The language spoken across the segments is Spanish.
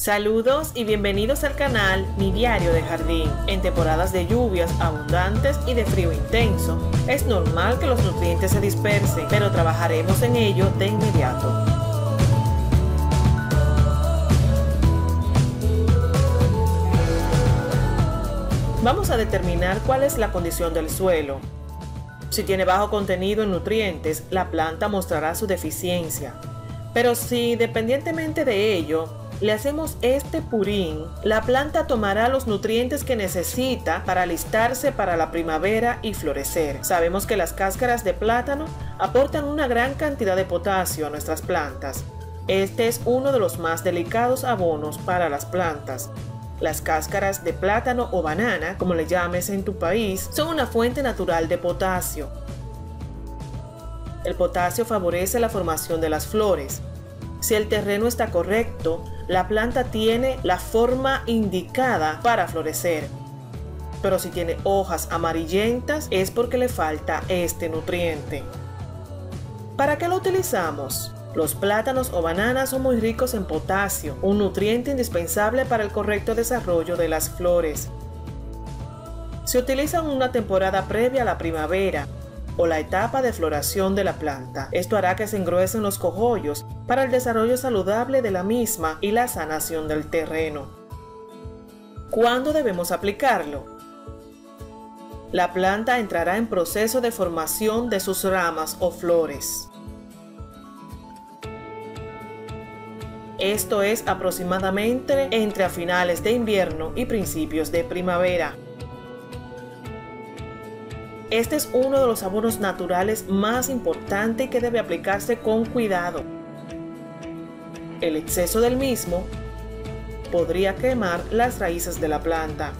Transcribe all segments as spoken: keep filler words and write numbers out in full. Saludos y bienvenidos al canal Mi Diario de Jardín. En temporadas de lluvias abundantes y de frío intenso, es normal que los nutrientes se dispersen, pero trabajaremos en ello de inmediato. Vamos a determinar cuál es la condición del suelo. Si tiene bajo contenido en nutrientes, la planta mostrará su deficiencia. Pero si, dependientemente de ello, le hacemos este purín, la planta tomará los nutrientes que necesita para alistarse para la primavera y florecer. Sabemos que las cáscaras de plátano aportan una gran cantidad de potasio a nuestras plantas. Este es uno de los más delicados abonos para las plantas. Las cáscaras de plátano o banana, como le llames en tu país, son una fuente natural de potasio. El potasio favorece la formación de las flores. Si el terreno está correcto, la planta tiene la forma indicada para florecer. Pero si tiene hojas amarillentas, es porque le falta este nutriente. ¿Para qué lo utilizamos? Los plátanos o bananas son muy ricos en potasio, un nutriente indispensable para el correcto desarrollo de las flores. Se utiliza en una temporada previa a la primavera o la etapa de floración de la planta. Esto hará que se engruesen los cogollos para el desarrollo saludable de la misma y la sanación del terreno. ¿Cuándo debemos aplicarlo? La planta entrará en proceso de formación de sus ramas o flores. Esto es aproximadamente entre a finales de invierno y principios de primavera. Este es uno de los abonos naturales más importantes que debe aplicarse con cuidado. El exceso del mismo podría quemar las raíces de la planta.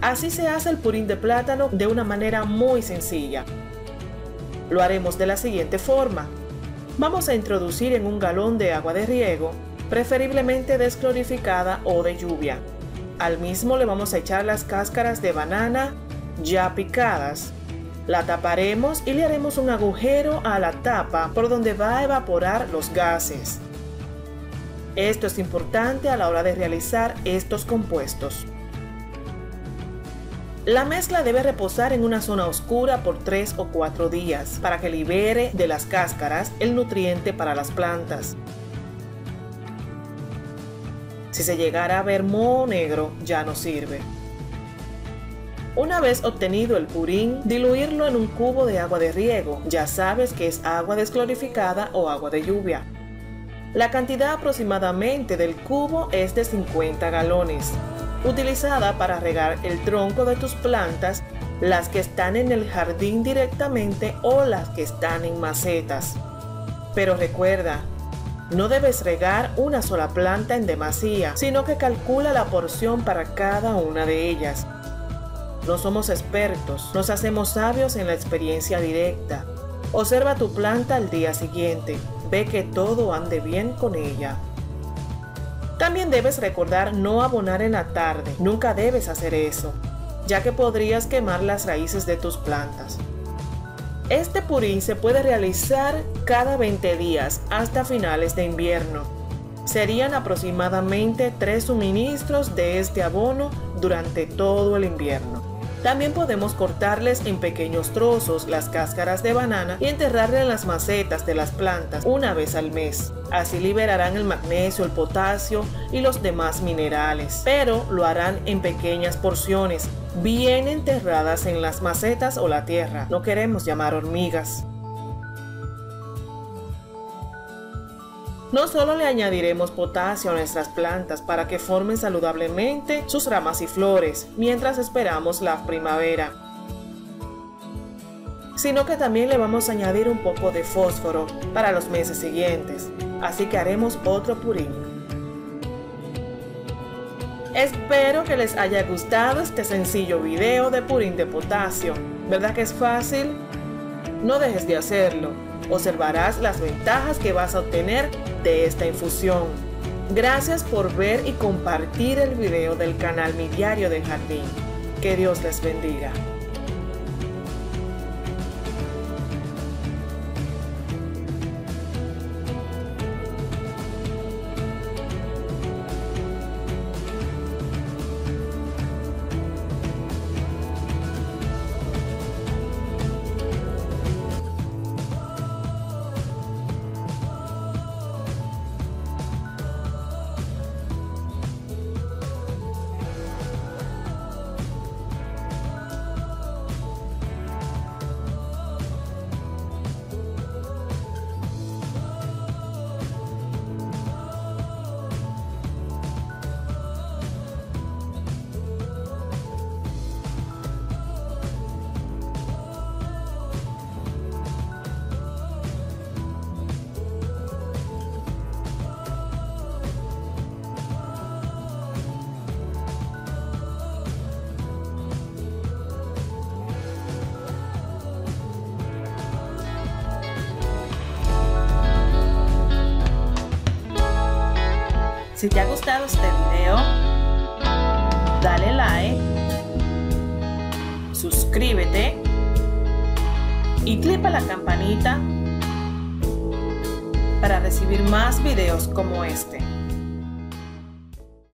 Así se hace el purín de plátano de una manera muy sencilla. Lo haremos de la siguiente forma. Vamos a introducir en un galón de agua de riego, preferiblemente desclorificada o de lluvia. Al mismo le vamos a echar las cáscaras de banana ya picadas. La taparemos y le haremos un agujero a la tapa por donde va a evaporar los gases. Esto es importante a la hora de realizar estos compuestos. La mezcla debe reposar en una zona oscura por tres o cuatro días para que libere de las cáscaras el nutriente para las plantas. Si se llegara a ver moho negro, ya no sirve. Una vez obtenido el purín, diluirlo en un cubo de agua de riego. Ya sabes que es agua desclorificada o agua de lluvia. La cantidad aproximadamente del cubo es de cincuenta galones. Utilizada para regar el tronco de tus plantas, las que están en el jardín directamente o las que están en macetas. Pero recuerda, no debes regar una sola planta en demasía, sino que calcula la porción para cada una de ellas. No somos expertos, nos hacemos sabios en la experiencia directa. Observa tu planta al día siguiente, ve que todo ande bien con ella. También debes recordar no abonar en la tarde, nunca debes hacer eso, ya que podrías quemar las raíces de tus plantas. Este purín se puede realizar cada veinte días hasta finales de invierno. Serían aproximadamente tres suministros de este abono durante todo el invierno. También podemos cortarles en pequeños trozos las cáscaras de banana y enterrarlas en las macetas de las plantas una vez al mes. Así liberarán el magnesio, el potasio y los demás minerales, pero lo harán en pequeñas porciones, bien enterradas en las macetas o la tierra. No queremos llamar hormigas. No solo le añadiremos potasio a nuestras plantas para que formen saludablemente sus ramas y flores mientras esperamos la primavera, sino que también le vamos a añadir un poco de fósforo para los meses siguientes, así que haremos otro purín. Espero que les haya gustado este sencillo video de purín de potasio. ¿Verdad que es fácil? No dejes de hacerlo. Observarás las ventajas que vas a obtener de esta infusión. Gracias por ver y compartir el video del canal Mi Diario de Jardín. Que Dios les bendiga. Si te ha gustado este video, dale like, suscríbete y clica la campanita para recibir más videos como este.